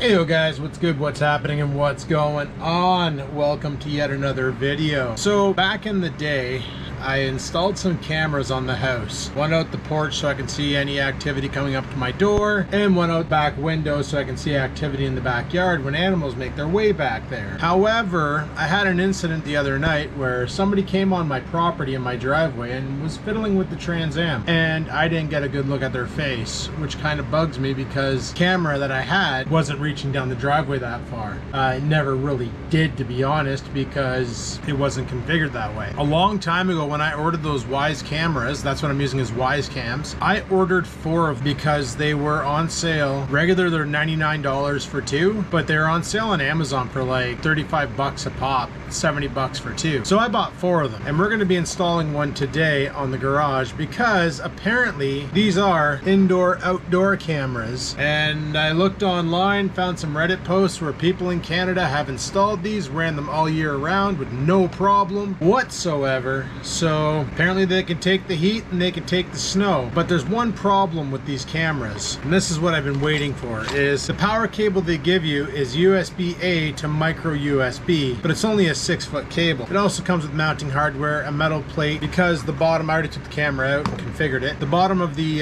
Hey yo guys, what's good, what's happening, and what's going on? Welcome to yet another video. So back in the day, I installed some cameras on the house. One out the porch so I can see any activity coming up to my door, and one out back window so I can see activity in the backyard when animals make their way back there. However, I had an incident the other night where somebody came on my property in my driveway and was fiddling with the Trans Am, and I didn't get a good look at their face, which kind of bugs me because the camera that I had wasn't reaching down the driveway that far. It never really did, to be honest, because it wasn't configured that way. A long time ago, when I ordered those Wyze cameras, that's what I'm using as Wyze cams, I ordered 4 of them because they were on sale. Regular, they're $99 for 2, but they're on sale on Amazon for like 35 bucks a pop, 70 bucks for 2. So I bought 4 of them, and we're gonna be installing one today on the garage because apparently these are indoor-outdoor cameras. And I looked online, found some Reddit posts where people in Canada have installed these, ran them all year round with no problem whatsoever. So apparently they can take the heat and they can take the snow, but there's one problem with these cameras, and this is what I've been waiting for, is the power cable they give you is USB-A to micro USB, but it's only a 6-foot cable. It also comes with mounting hardware, a metal plate, because the bottom, I already took the camera out and configured it, the bottom of the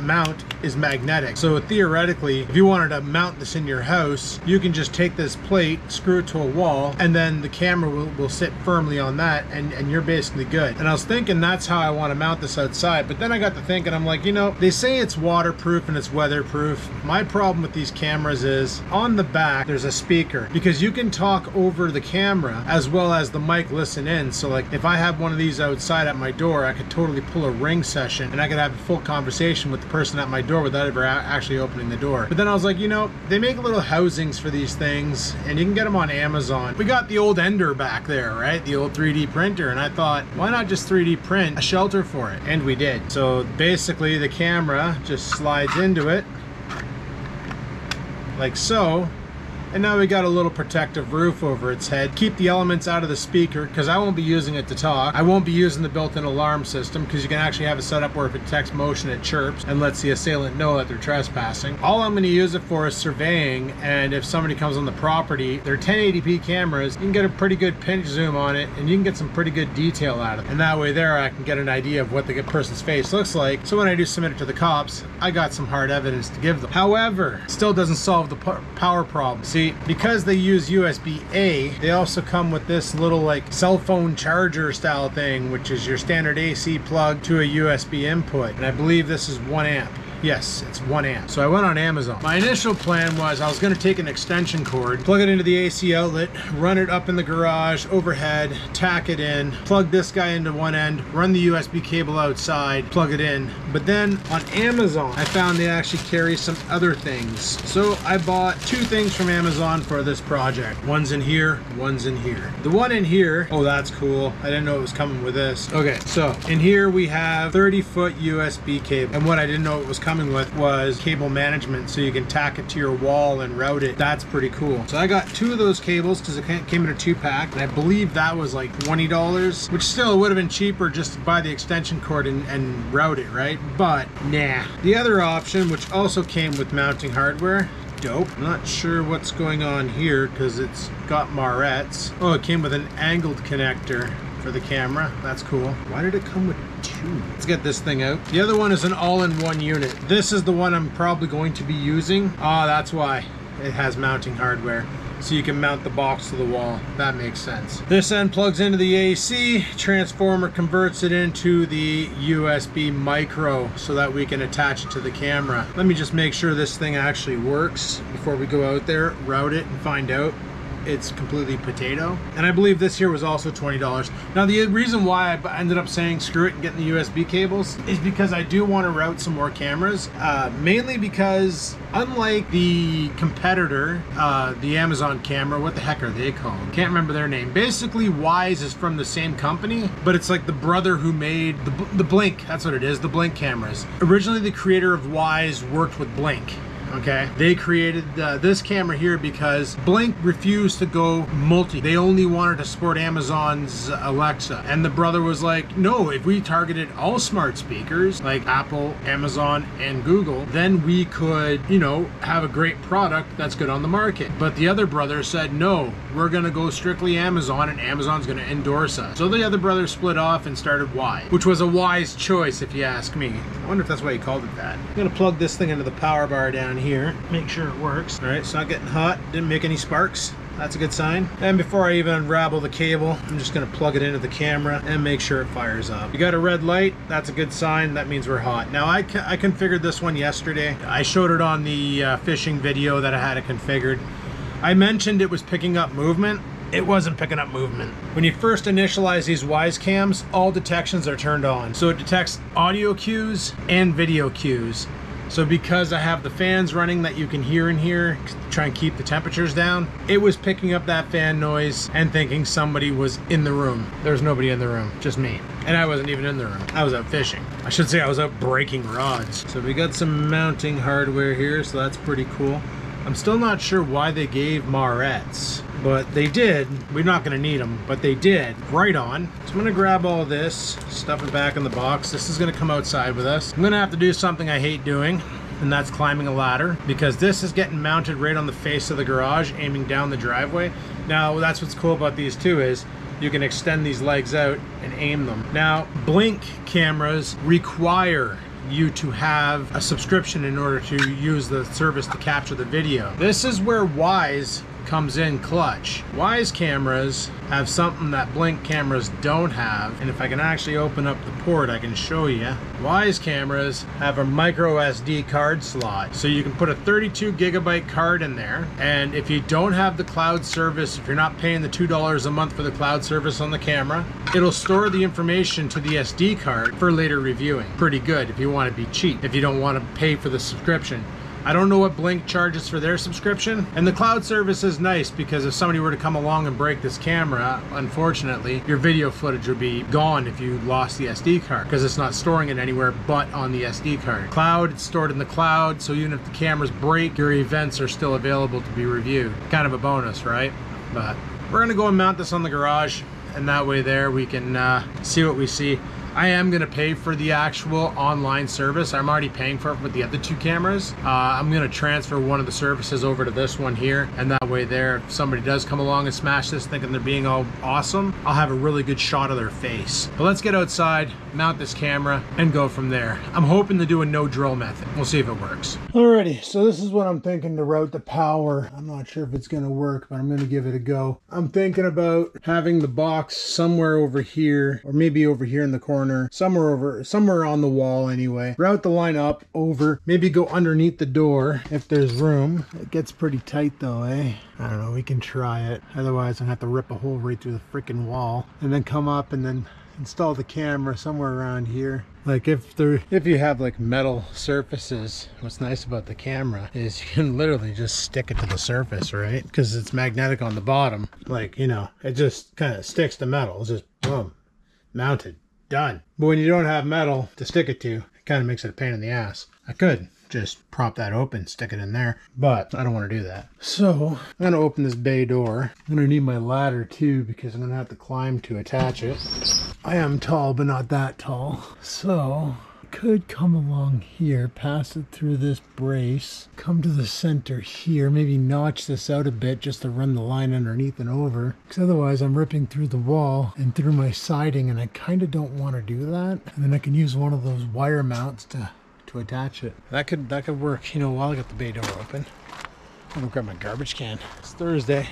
mount is magnetic. So theoretically, if you wanted to mount this in your house, you can just take this plate, screw it to a wall, and then the camera will sit firmly on that, and you're basically good. And I was thinking that's how I want to mount this outside, but then I got to thinking, I'm like, you know, they say it's waterproof and it's weatherproof. My problem with these cameras is on the back there's a speaker, because you can talk over the camera as well as the mic listen in. So like if I have one of these outside at my door, I could totally pull a ring session and I could have a full conversation with the person at my door without ever actually opening the door. But then I was like, you know, they make little housings for these things and you can get them on Amazon. We got the old Ender back there, right? The old 3D printer, and I thought, why not just 3D print a shelter for it? And we did. So basically the camera just slides into it like so, and now we got a little protective roof over its head. Keep the elements out of the speaker because I won't be using it to talk. I won't be using the built-in alarm system because you can actually have it set up where if it detects motion it chirps and lets the assailant know that they're trespassing. All I'm going to use it for is surveying, and if somebody comes on the property, they're 1080p cameras, you can get a pretty good pinch zoom on it and you can get some pretty good detail out of it. And that way there I can get an idea of what the person's face looks like, so when I do submit it to the cops, I got some hard evidence to give them. However, still doesn't solve the power problem. Because they use USB-A, they also come with this little like cell phone charger style thing, which is your standard AC plug to a USB input, and I believe this is 1 amp. Yes, it's 1 amp. So I went on Amazon. My initial plan was I was going to take an extension cord, plug it into the AC outlet, run it up in the garage, overhead, tack it in, plug this guy into one end, run the USB cable outside, plug it in. But then on Amazon, I found they actually carry some other things. So I bought 2 things from Amazon for this project. One's in here, one's in here. The one in here, oh, that's cool. I didn't know it was coming with this. Okay, so in here we have 30-foot USB cable. And what I didn't know it was coming with was cable management, so you can tack it to your wall and route it. That's pretty cool. So I got 2 of those cables because it came in a 2-pack, and I believe that was like $20, which still would have been cheaper just to buy the extension cord and route it, right? But nah. The other option, which also came with mounting hardware, dope. I'm not sure what's going on here because it's got marettes. Oh, it came with an angled connector for the camera. That's cool. Why did it come with 2? Let's get this thing out. The other one is an all-in-one unit. This is the one I'm probably going to be using. Ah, that's why it has mounting hardware, so you can mount the box to the wall. That makes sense. This end plugs into the AC, transformer converts it into the USB micro so that we can attach it to the camera. Let me just make sure this thing actually works before we go out there, route it, and find out it's completely potato. And I believe this here was also $20. Now the reason why I ended up saying screw it and getting the USB cables is because I do want to route some more cameras, mainly because unlike the competitor, the Amazon camera, what the heck are they called? Can't remember their name. Basically Wyze is from the same company, but it's like the brother who made the Blink, that's what it is, the Blink cameras. Originally the creator of Wyze worked with Blink. okay? They created this camera here because Blink refused to go multi. They only wanted to support Amazon's Alexa. And the brother was like, no, if we targeted all smart speakers, like Apple, Amazon, and Google, then we could, you know, have a great product that's good on the market. But the other brother said, no, we're gonna go strictly Amazon, and Amazon's gonna endorse us. So the other brother split off and started Wyze, which was a wise choice if you ask me. I wonder if that's why he called it that. I'm gonna plug this thing into the power bar down here, make sure it works. All right, it's not getting hot, didn't make any sparks. That's a good sign. And before I even unravel the cable, I'm just gonna plug it into the camera and make sure it fires up. You got a red light, that's a good sign. That means we're hot. Now I configured this one yesterday. I showed it on the fishing video that I had it configured. I mentioned it was picking up movement. It wasn't picking up movement. When you first initialize these Wyze cams, all detections are turned on. So it detects audio cues and video cues. So because I have the fans running that you can hear in here, try and keep the temperatures down, it was picking up that fan noise and thinking somebody was in the room. There's nobody in the room, just me. And I wasn't even in the room. I was out fishing. I should say I was out breaking rods. So we got some mounting hardware here, so that's pretty cool. I'm still not sure why they gave marettes, but they did. We're not gonna need them, but they did. Right on. So I'm gonna grab all this, stuff it back in the box. This is gonna come outside with us. I'm gonna have to do something I hate doing, and that's climbing a ladder, because this is getting mounted right on the face of the garage, aiming down the driveway. Now, that's what's cool about these two is you can extend these legs out and aim them. Now, Blink cameras require you to have a subscription in order to use the service to capture the video. This is where Wyze comes in clutch. Wyze cameras have something that Blink cameras don't have, and if I can actually open up the port, I can show you. Wyze cameras have a micro SD card slot, so you can put a 32 gigabyte card in there, and if you don't have the cloud service, if you're not paying the $2 a month for the cloud service on the camera, it'll store the information to the SD card for later reviewing. Pretty good if you want to be cheap, if you don't want to pay for the subscription. I don't know what Blink charges for their subscription. And the cloud service is nice because if somebody were to come along and break this camera, unfortunately, your video footage would be gone if you lost the SD card because it's not storing it anywhere but on the SD card. Cloud, it's stored in the cloud, so even if the cameras break, your events are still available to be reviewed. Kind of a bonus, right? But we're gonna go and mount this on the garage, and that way there we can see what we see. I am gonna pay for the actual online service. I'm already paying for it with the other two cameras. I'm gonna transfer one of the services over to this one here, and that way there, if somebody does come along and smash this thinking they're being all awesome, I'll have a really good shot of their face. But let's get outside, mount this camera, and go from there. I'm hoping to do a no drill method. We'll see if it works. Alrighty, so this is what I'm thinking to route the power. I'm not sure if it's gonna work, but I'm gonna give it a go. I'm thinking about having the box somewhere over here, or maybe over here in the corner, somewhere on the wall anyway. Route the line up over, maybe go underneath the door if there's room. It gets pretty tight though, eh? I don't know, we can try it. Otherwise, I'm gonna have to rip a hole right through the freaking wall and then come up and then install the camera somewhere around here. Like if you have like metal surfaces, what's nice about the camera is you can literally just stick it to the surface, right? Because it's magnetic on the bottom. Like, you know, it just kind of sticks to metal. It's just boom, mounted. Done. But when you don't have metal to stick it to, it kind of makes it a pain in the ass. I could just prop that open, stick it in there, but I don't want to do that. So I'm going to open this bay door. I'm going to need my ladder too, because I'm going to have to climb to attach it. I am tall, but not that tall. So I could come along here, pass it through this brace, come to the center here, maybe notch this out a bit just to run the line underneath and over, because otherwise I'm ripping through the wall and through my siding, and I kind of don't want to do that. And then I can use one of those wire mounts to attach it. That could work, you know, while I got the bay door open. I'm gonna grab my garbage can. It's Thursday.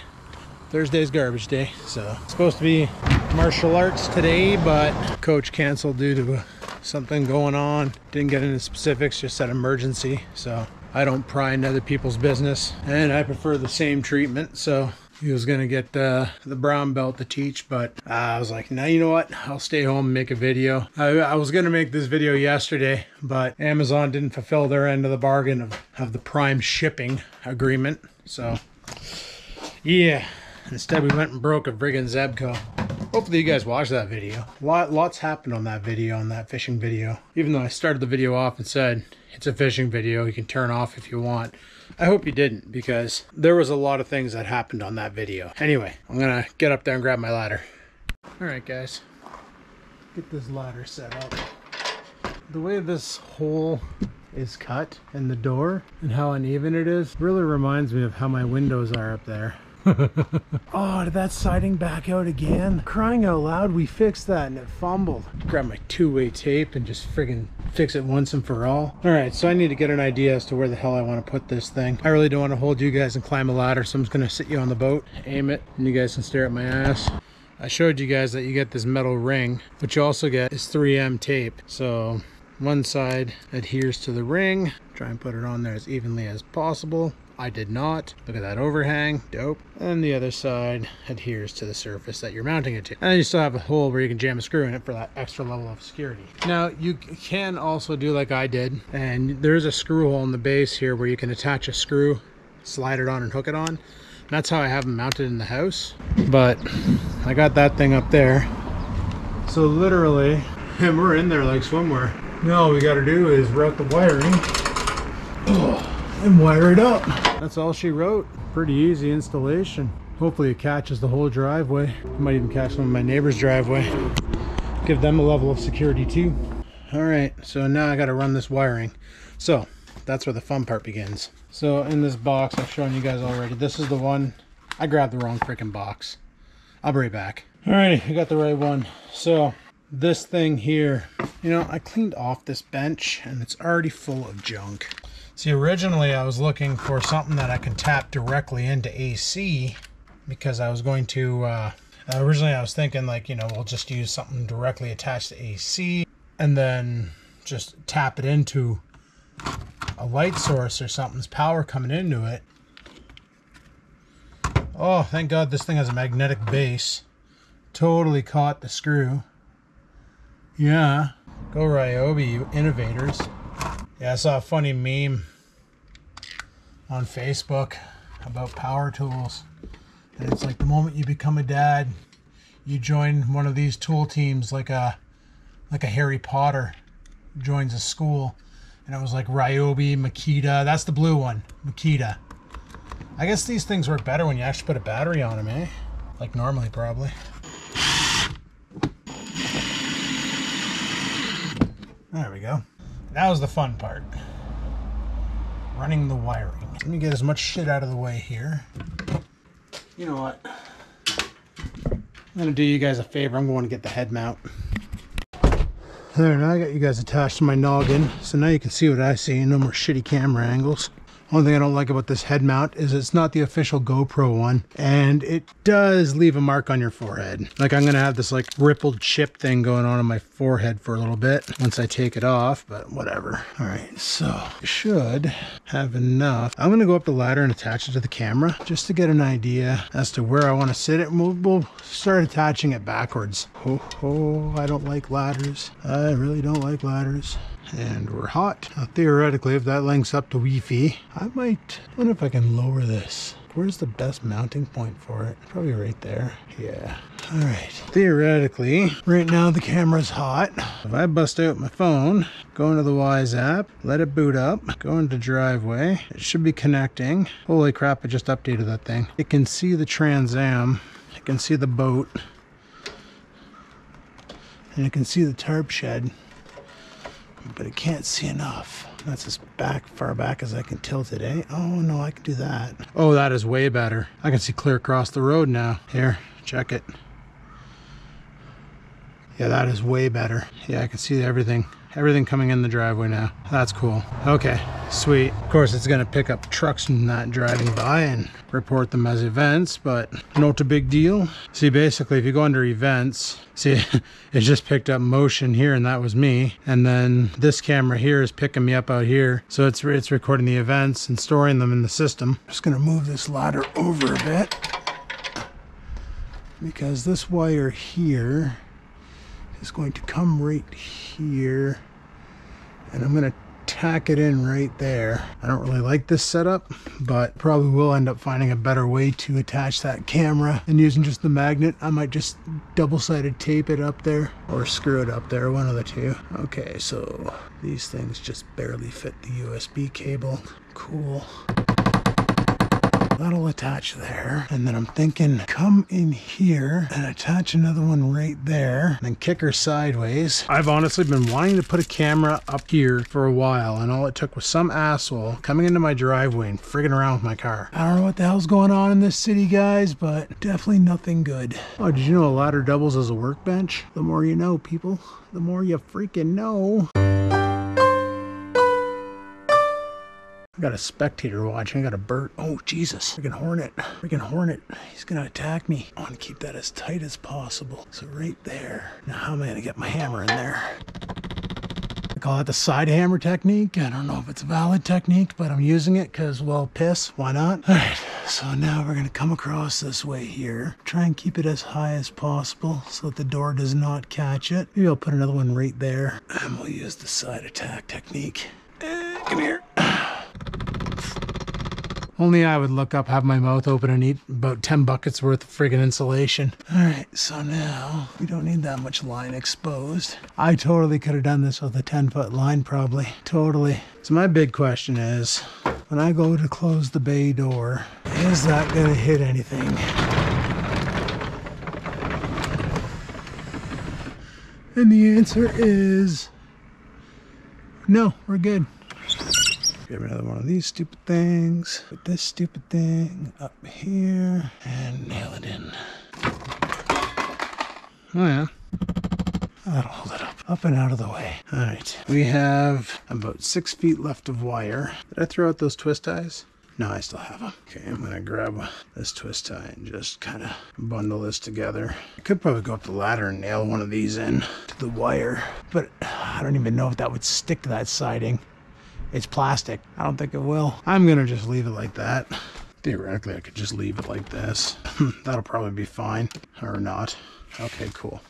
Thursday's garbage day, so it's supposed to be martial arts today, but coach canceled due to something going on. Didn't get into specifics, just said emergency. So I don't pry into other people's business, and I prefer the same treatment. So he was gonna get the brown belt to teach, but I was like, now you know what? I'll stay home and make a video. I was gonna make this video yesterday, but Amazon didn't fulfill their end of the bargain of the prime shipping agreement. So yeah, instead we went and broke a friggin' Zebco. Hopefully you guys watched that video. Lots happened on that video, on that fishing video. Even though I started the video off and said, it's a fishing video, you can turn off if you want. I hope you didn't, because there was a lot of things that happened on that video. Anyway, I'm gonna get up there and grab my ladder. All right, guys, get this ladder set up. The way this hole is cut in the door and how uneven it is really reminds me of how my windows are up there. Oh, did that siding back out again? Crying out loud, we fixed that and it fumbled. Grab my two-way tape and just friggin' fix it once and for all. All right, so I need to get an idea as to where the hell I want to put this thing. I really don't want to hold you guys and climb a ladder, so I'm just gonna sit you on the boat, aim it, and you guys can stare at my ass. I showed you guys that you get this metal ring, but you also get is 3M tape. So one side adheres to the ring. Try and put it on there as evenly as possible. I did not. Look at that overhang. Dope. And the other side adheres to the surface that you're mounting it to. And you still have a hole where you can jam a screw in it for that extra level of security. Now, you can also do like I did. And there's a screw hole in the base here where you can attach a screw, slide it on, and hook it on. And that's how I have them mounted in the house. But I got that thing up there. So literally, and we're in there like swimwear. Now all we got to do is route the wiring. Oh. And wire it up. That's all she wrote. Pretty easy installation. Hopefully it catches the whole driveway. It might even catch some of my neighbor's driveway. Give them a level of security too. All right, so now I got to run this wiring. So that's where the fun part begins. So in this box, I've shown you guys already. This is the one. I grabbed the wrong freaking box. I'll be right back. All right, I got the right one. So this thing here, you know, I cleaned off this bench and it's already full of junk. See, originally I was looking for something that I can tap directly into AC, because I was going to, originally I was thinking like, you know, we'll just use something directly attached to AC and then just tap it into a light source or something's power coming into it. Oh, thank God this thing has a magnetic base. Totally caught the screw. Yeah. Go Ryobi, you innovators. Yeah, I saw a funny meme on Facebook about power tools. And it's like the moment you become a dad, you join one of these tool teams like a Harry Potter joins a school. And it was like Ryobi, Makita. That's the blue one, Makita. I guess these things work better when you actually put a battery on them, eh? Like normally, probably. There we go. That was the fun part, running the wiring. Let me get as much shit out of the way here. You know what? I'm gonna do you guys a favor. I'm going to get the head mount. There, now I got you guys attached to my noggin. So now you can see what I see, no more shitty camera angles. Only thing I don't like about this head mount is it's not the official GoPro one, and it does leave a mark on your forehead. Like I'm gonna have this like rippled chip thing going on my forehead for a little bit once I take it off, but whatever. All right, so I should have enough. I'm gonna go up the ladder and attach it to the camera just to get an idea as to where I want to sit it. We'll start attaching it backwards. Ho ho! I don't like ladders. I really don't like ladders. And we're hot. Now, theoretically, if that links up to Wi-Fi, I might wonder if I can lower this. Where's the best mounting point for it? Probably right there. Yeah. All right. Theoretically, right now the camera's hot. If I bust out my phone, go into the Wyze app, let it boot up, go into driveway, it should be connecting. Holy crap, I just updated that thing. It can see the Trans Am. It can see the boat. And it can see the tarp shed. But it can't see enough. That's as far back as I can tilt it, eh? Oh no, I can do that. Oh, that is way better. I can see clear across the road now. Here, check it. Yeah, that is way better. Yeah, I can see everything. Everything coming in the driveway now. That's cool. Okay, sweet. Of course, it's gonna pick up trucks not driving by and report them as events, but not a big deal. See, basically, if you go under events, see, it just picked up motion here, and that was me. And then this camera here is picking me up out here. So it's recording the events and storing them in the system. I'm just gonna move this ladder over a bit because this wire here is going to come right here, and I'm gonna tack it in right there. I don't really like this setup, but probably will end up finding a better way to attach that camera and using just the magnet. I might just double-sided tape it up there or screw it up there, one of the two. Okay, so these things just barely fit the USB cable. Cool. that'll attach there. And then I'm thinking, come in here and attach another one right there, and then kick her sideways. I've honestly been wanting to put a camera up here for a while, and all it took was some asshole coming into my driveway and friggin' around with my car. I don't know what the hell's going on in this city, guys, but definitely nothing good. Oh, did you know a ladder doubles as a workbench? The more you know, people, the more you freaking know. I got a spectator watching. I got a bird. Oh, Jesus. Freaking hornet. Freaking hornet. He's going to attack me. I want to keep that as tight as possible. So right there. Now, how am I going to get my hammer in there? I call that the side hammer technique. I don't know if it's a valid technique, but I'm using it because, well, piss. Why not? All right. So now we're going to come across this way here. Try and keep it as high as possible so that the door does not catch it. Maybe I'll put another one right there. And we'll use the side attack technique. Come here. Only I would look up, have my mouth open, and eat about 10 buckets worth of friggin' insulation. All right, so now we don't need that much line exposed. I totally could have done this with a 10-foot line, probably. Totally. So my big question is, when I go to close the bay door, is that gonna hit anything? And the answer is no, we're good. Grab another one of these stupid things. Put this stupid thing up here and nail it in. Oh yeah. That'll hold it up. Up and out of the way. All right. We have about 6 feet left of wire. Did I throw out those twist ties? No, I still have them. Okay, I'm gonna grab this twist tie and just kind of bundle this together. I could probably go up the ladder and nail one of these in to the wire, but I don't even know if that would stick to that siding. It's plastic. I don't think it will. I'm gonna just leave it like that. Theoretically, I could just leave it like this. That'll probably be fine, or not. Okay, cool.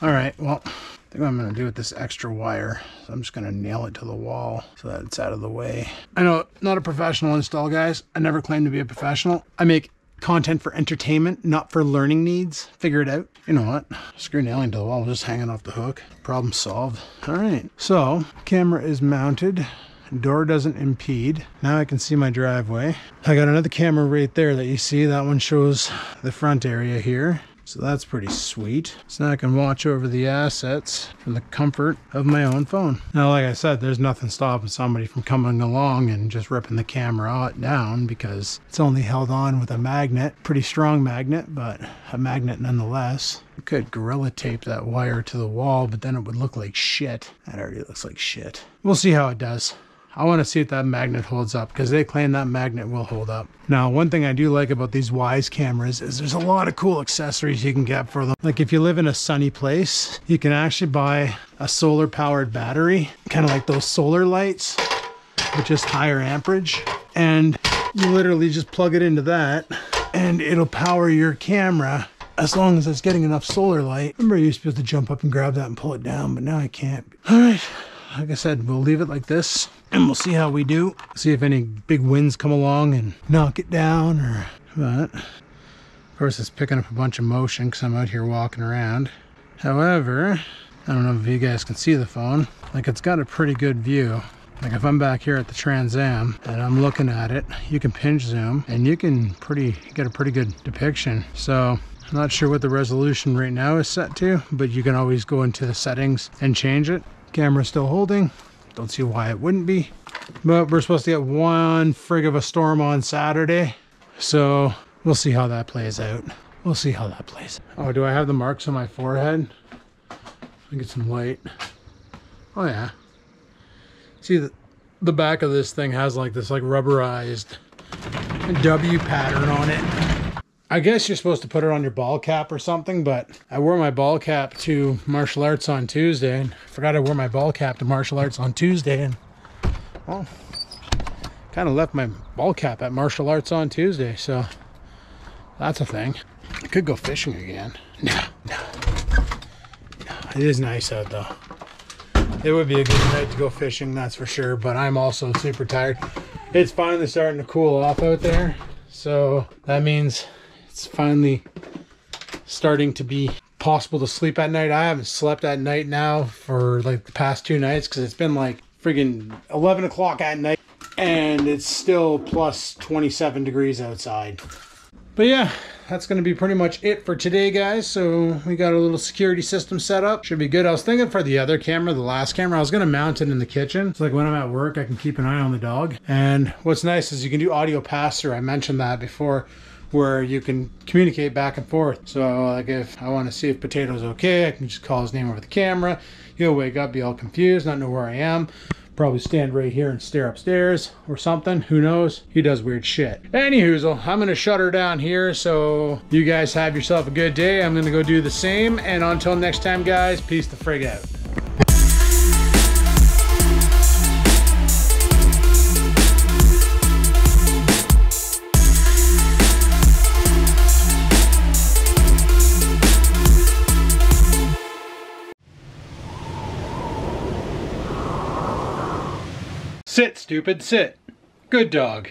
All right, well, I think what I'm gonna do with this extra wire, so I'm just gonna nail it to the wall so that it's out of the way. I know, not a professional install, guys. I never claim to be a professional. I make content for entertainment, not for learning needs. Figure it out. You know what? Screw nailing to the wall, just hanging off the hook. Problem solved. All right, so camera is mounted. Door doesn't impede. Now I can see my driveway. I got another camera right there that you see. That one shows the front area here. So that's pretty sweet. So now I can watch over the assets from the comfort of my own phone. Now, like I said, there's nothing stopping somebody from coming along and just ripping the camera down because it's only held on with a magnet. Pretty strong magnet, but a magnet nonetheless. I could gorilla tape that wire to the wall, but then it would look like shit. That already looks like shit. We'll see how it does. I want to see if that magnet holds up, because they claim that magnet will hold up. Now, one thing I do like about these Wyze cameras is there's a lot of cool accessories you can get for them. Like if you live in a sunny place, you can actually buy a solar powered battery, kind of like those solar lights, but just higher amperage. And you literally just plug it into that and it'll power your camera as long as it's getting enough solar light. Remember, you used to be able to jump up and grab that and pull it down, but now I can't. All right. Like I said, we'll leave it like this and we'll see how we do. See if any big winds come along and knock it down or what. Of course, it's picking up a bunch of motion because I'm out here walking around. However, I don't know if you guys can see the phone. Like, it's got a pretty good view. Like if I'm back here at the Trans Am and I'm looking at it, you can pinch zoom and you can get a pretty good depiction. So I'm not sure what the resolution right now is set to, but you can always go into the settings and change it. Camera's still holding. Don't see why it wouldn't be. But we're supposed to get one frig of a storm on Saturday. So we'll see how that plays out. We'll see how that plays. Oh, do I have the marks on my forehead? I'll get some light. Oh yeah. See, the back of this thing has like this rubberized W pattern on it. I guess you're supposed to put it on your ball cap or something, but I wore my ball cap to martial arts on Tuesday, and I forgot I wore my ball cap to martial arts on Tuesday, and well, kind of left my ball cap at martial arts on Tuesday, so that's a thing. I could go fishing again. No. It is nice out though. It would be a good night to go fishing, that's for sure, but I'm also super tired. It's finally starting to cool off out there, so that means it's finally starting to be possible to sleep at night. I haven't slept at night now for like the past 2 nights because it's been like friggin' 11 o'clock at night. and it's still plus 27 degrees outside. But yeah, that's going to be pretty much it for today, guys. So we got a little security system set up. Should be good. I was thinking for the other camera, the last camera, I was going to mount it in the kitchen. It's like when I'm at work, I can keep an eye on the dog. And what's nice is you can do audio pass-through. I mentioned that before, where you can communicate back and forth. So like if I want to see if Potato's okay, I can just call his name over the camera. He'll wake up, be all confused, not know where I am. Probably stand right here and stare upstairs or something. Who knows? He does weird shit. Anyhoozle, I'm gonna shut her down here, so you guys have yourself a good day. I'm gonna go do the same, and until next time, guys, peace the frig out. Sit, stupid, sit. Good dog.